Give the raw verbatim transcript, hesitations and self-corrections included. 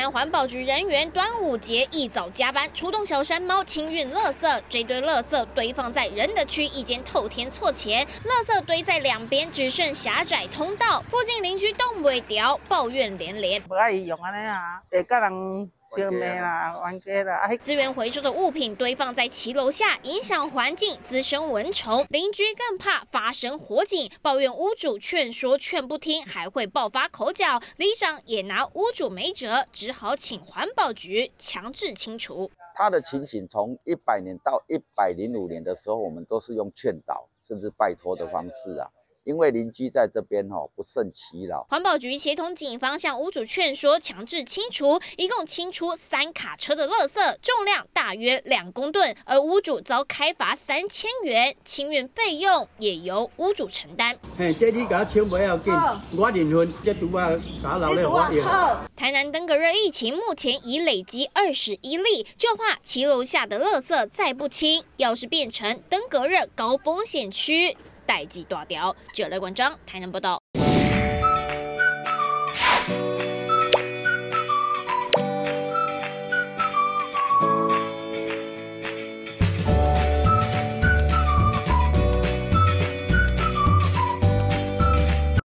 南环保局人员端午节一早加班，出动小山猫清运垃圾。这堆垃圾堆放在仁德区一间透天厝前，垃圾堆在两边只剩狭窄通道，附近邻居挡袂牢，抱怨连连。不爱用安尼啊，会甲人。 资源回收的物品堆放在骑楼下，影响环境，滋生蚊虫。邻居更怕发生火警，抱怨屋主劝说劝不听，还会爆发口角。里长也拿屋主没辙，只好请环保局强制清除。他的情形从一百年到一百零五年的时候，我们都是用劝导甚至拜托的方式啊。 因为邻居在这边哦不胜其扰，环保局协同警方向屋主劝说，强制清除，一共清出三卡车的垃圾，重量大约两公吨，而屋主遭开罚三千元，清运费用也由屋主承担。嘿，这你搞清不要紧，我离婚，这都话打老了我了。台南登革热疫情目前已累积二十一例，就怕骑楼下的垃圾再不清，要是变成登革热高风险区。 代际大条，记者赖冠璋台南报道。